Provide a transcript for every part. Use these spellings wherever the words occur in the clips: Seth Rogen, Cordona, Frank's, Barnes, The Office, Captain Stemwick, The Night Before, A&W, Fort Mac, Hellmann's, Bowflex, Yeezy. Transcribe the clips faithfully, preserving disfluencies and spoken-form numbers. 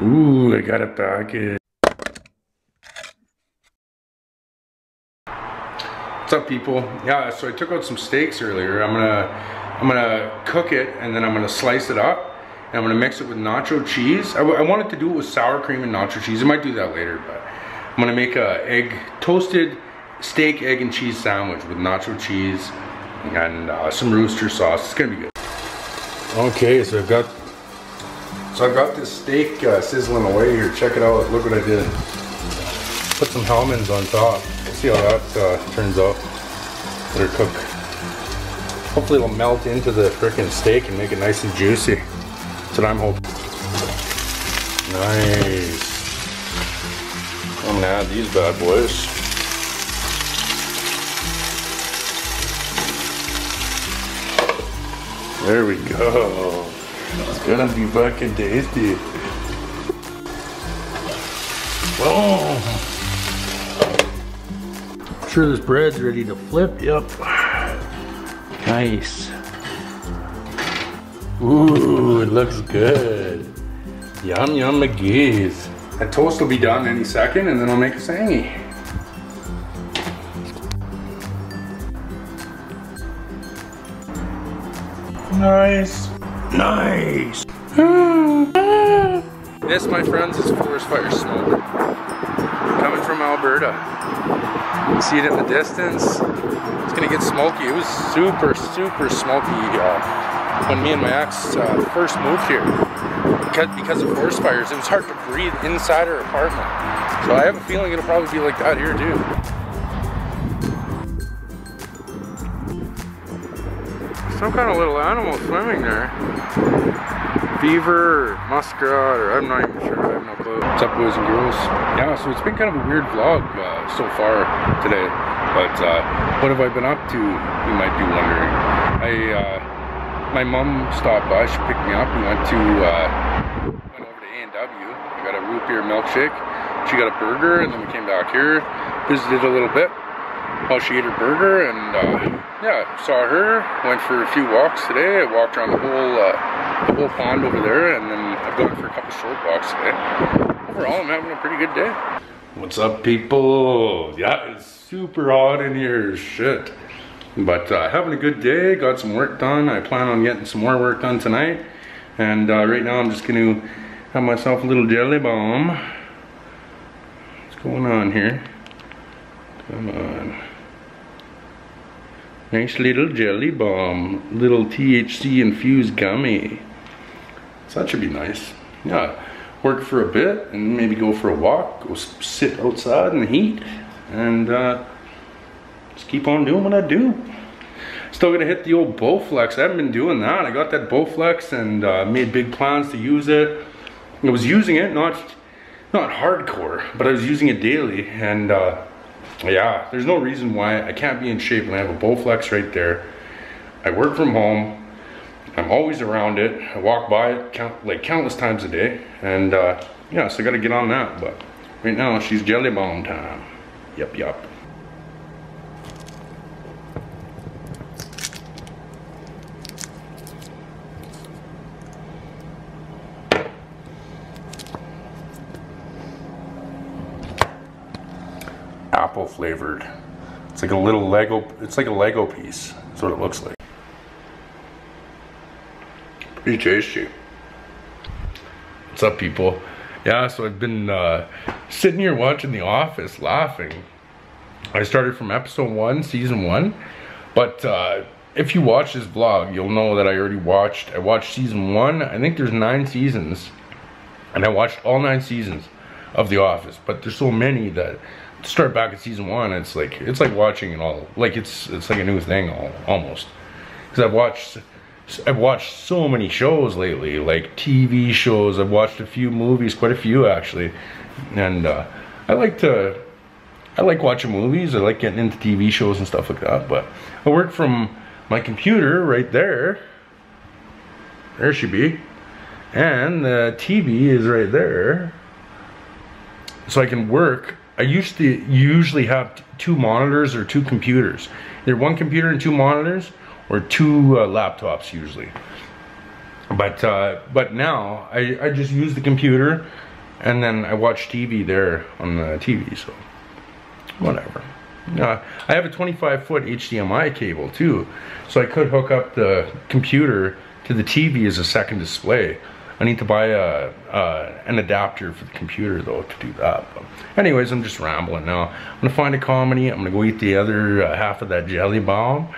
Ooh, I got a package. What's up, people? Yeah, so I took out some steaks earlier. I'm gonna, I'm gonna cook it, and then I'm gonna slice it up, and I'm gonna mix it with nacho cheese. I, I wanted to do it with sour cream and nacho cheese. I might do that later, but I'm gonna make a egg toasted steak, egg, and cheese sandwich with nacho cheese and uh, some rooster sauce. It's gonna be good. Okay, so I've got, so I've got this steak uh, sizzling away here. Check it out. Look what I did. Put some Hellmann's on top. We'll see how that uh, turns out. Let her cook. Hopefully, it'll melt into the frickin' steak and make it nice and juicy. That's what I'm hoping. Nice. I'm gonna add these bad boys. There we go. It's gonna be fucking tasty. Whoa! I'm sure this bread's ready to flip. Yep. Nice. Ooh, it looks good. Yum yum McGee's. That toast will be done any second, and then I'll make a sangy. Nice. Nice. This, my friends, is forest fire smoke. Coming from Alberta. See it in the distance. It's gonna get smoky. It was super, super smoky uh, when me and my ex uh, first moved here. Because, because of forest fires, it was hard to breathe inside our apartment. So I have a feeling it'll probably be like that here too. Some kind of little animal swimming there. Beaver, or muskrat, or I'm not even sure, I have no clue. What's up, boys and girls? Yeah, so it's been kind of a weird vlog uh, so far today, but uh, what have I been up to, you might be wondering. I, uh, my mom stopped by, she picked me up, we went to, uh, went over to A and W, I got a root beer milkshake, she got a burger, and then we came back here, visited a little bit. Well, she ate her burger, and uh, yeah, saw her, went for a few walks today. I walked around the whole uh, the whole pond over there, and then I've gone for a couple short walks today. Overall, I'm having a pretty good day. What's up, people? Yeah, it's super hot in here, shit. But uh, having a good day, got some work done. I plan on getting some more work done tonight. And uh, right now I'm just gonna have myself a little jelly bomb. What's going on here? Come on. Nice little jelly bomb, little T H C infused gummy. So that should be nice. Yeah, work for a bit and maybe go for a walk, go sit outside in the heat, and uh, just keep on doing what I do. Still gonna hit the old Bowflex. I haven't been doing that. I got that Bowflex and uh, made big plans to use it. I was using it, not not hardcore, but I was using it daily, and uh, yeah, there's no reason why I can't be in shape when I have a Bowflex right there. I work from home. I'm always around it. I walk by it count, like countless times a day. And uh, yeah, so I gotta get on that. But right now, she's jelly bomb time. Yup, yup. Apple flavored. It's like a little Lego, it's like a Lego piece. That's what it looks like. Pretty tasty. What's up, people? Yeah, so I've been uh, sitting here watching The Office laughing. I started from episode one, season one. But uh, if you watch this vlog, you'll know that I already watched, I watched season one. I think there's nine seasons. And I watched all nine seasons of The Office. But there's so many that start back at season one, it's like it's like watching it all, like it's it's like a new thing all, almost, because I've watched I've watched so many shows lately, like T V shows. I've watched a few movies, quite a few actually, and uh, I like to I like watching movies. I like getting into T V shows and stuff like that. But I work from my computer right there. There she be, and the T V is right there, so I can work. I used to usually have two monitors or two computers. Either one computer and two monitors, or two uh, laptops usually. But uh, but now I, I just use the computer And then I watch T V there on the T V, so whatever. Uh, I have a twenty-five foot H D M I cable too, so I could hook up the computer to the T V as a second display. I need to buy a, uh, an adapter for the computer though to do that. But anyways, I'm just rambling now. I'm gonna find a comedy, I'm gonna go eat the other uh, half of that jelly bomb,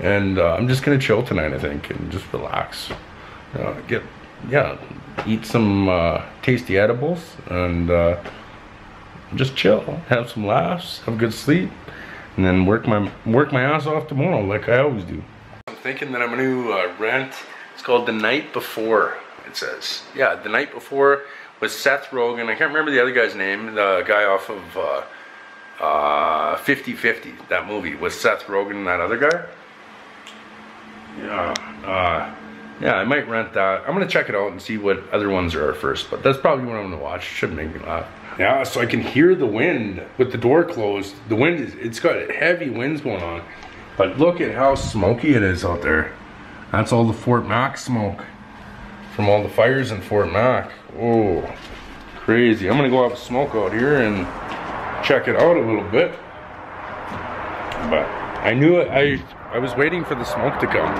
and uh, I'm just gonna chill tonight, I think, and just relax. Uh, get, yeah, eat some uh, tasty edibles, and uh, just chill, have some laughs, have good sleep, and then work my work my ass off tomorrow like I always do. I'm thinking that I'm gonna uh, rent, it's called The Night Before. It says, yeah, The Night Before was Seth Rogen. I can't remember the other guy's name. The guy off of uh, uh, fifty fifty, that movie, was Seth Rogen and that other guy. Yeah, uh, yeah, I might rent that. I'm gonna check it out and see what other ones there are first, but that's probably what I'm gonna watch. It should make me laugh. Yeah, so I can hear the wind with the door closed. The wind is, it's got heavy winds going on, but look at how smoky it is out there. That's all the Fort Mac smoke from all the fires in Fort Mac. Oh, crazy. I'm gonna go have a smoke out here and check it out a little bit. But I knew it, I, I was waiting for the smoke to come.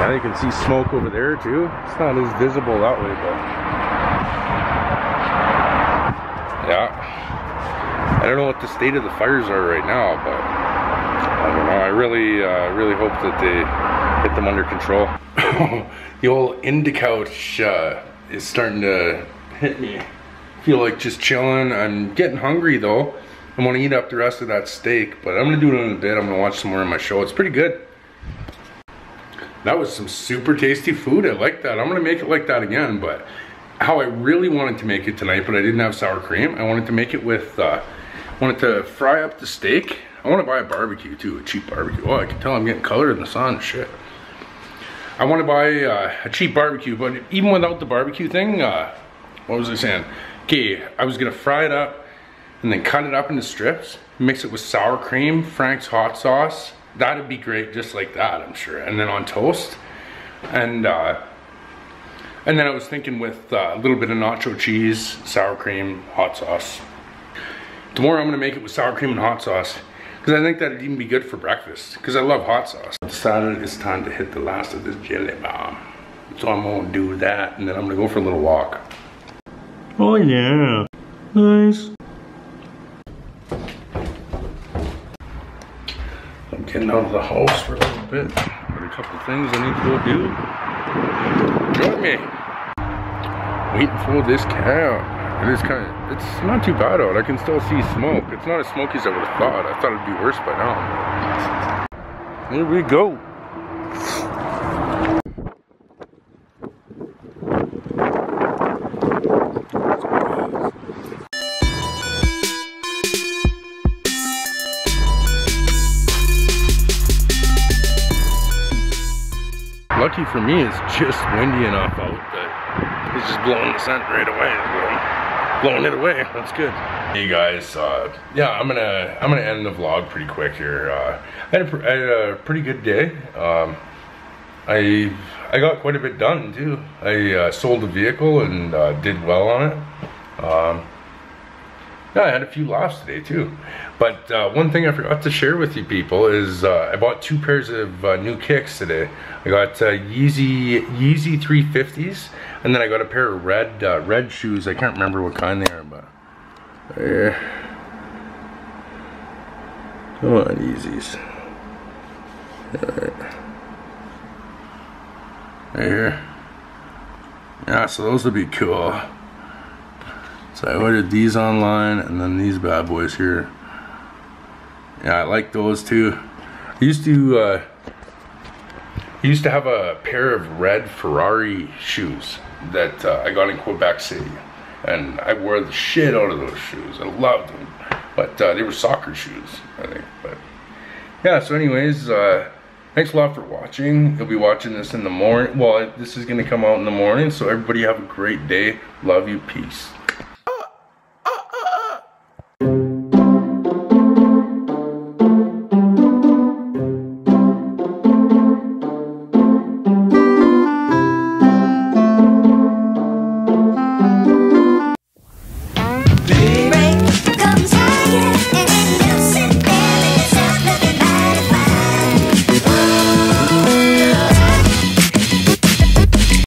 Yeah, you can see smoke over there too. It's not as visible that way, but yeah. I don't know what the state of the fires are right now, but I don't know. I really, uh, really hope that they get them under control. The old indicouch uh, is starting to hit me. Feel like just chilling. I'm getting hungry though. I want to eat up the rest of that steak, but I'm gonna do it in a bit. I'm gonna watch some more of my show. It's pretty good. That was some super tasty food. I like that. I'm gonna make it like that again, but how I really wanted to make it tonight, but I didn't have sour cream. I wanted to make it with, uh, wanted to fry up the steak. I want to buy a barbecue too, a cheap barbecue. Oh, I can tell I'm getting color in the sun, shit. I want to buy uh, a cheap barbecue, but even without the barbecue thing, uh, what was I saying? Okay, I was gonna fry it up and then cut it up into strips, mix it with sour cream, Frank's hot sauce. That'd be great just like that, I'm sure. And then on toast. And uh, and then I was thinking with uh, a little bit of nacho cheese, sour cream, hot sauce. Tomorrow I'm gonna make it with sour cream and hot sauce. I think that'd even be good for breakfast because I love hot sauce. I decided it's time to hit the last of this jelly bomb, so I'm gonna do that, and then I'm gonna go for a little walk. Oh yeah, nice. I'm getting out of the house for a little bit. Got a couple things I need to go do. Join me. Waiting for this cow. It is kind of, it's not too bad out. I can still see smoke. It's not as smoky as I would have thought. I thought it'd be worse by now. Here we go. Lucky for me, it's just windy enough out that it's just blowing the scent right away. Blowing it away, that's good. Hey guys, uh, yeah, I'm gonna I'm gonna end the vlog pretty quick here. Uh, I, had a, I had a pretty good day. Um, I I got quite a bit done too. I uh, sold a vehicle and uh, did well on it. Um, yeah, I had a few laughs today too. But uh, one thing I forgot to share with you people is uh, I bought two pairs of uh, new kicks today. I got uh, Yeezy Yeezy three fifties, and then I got a pair of red uh, red shoes. I can't remember what kind they are, but uh, come on, Yeezys. Right. Right here. Yeah, so those would be cool. So I ordered these online, and then these bad boys here. Yeah, I like those too. I used to uh, used to have a pair of red Ferrari shoes that uh, I got in Quebec City, and I wore the shit out of those shoes. I loved them, but uh, they were soccer shoes, I think. But yeah, so anyways, uh, thanks a lot for watching. You'll be watching this in the morning. Well, this is gonna come out in the morning, so everybody have a great day. Love you, peace.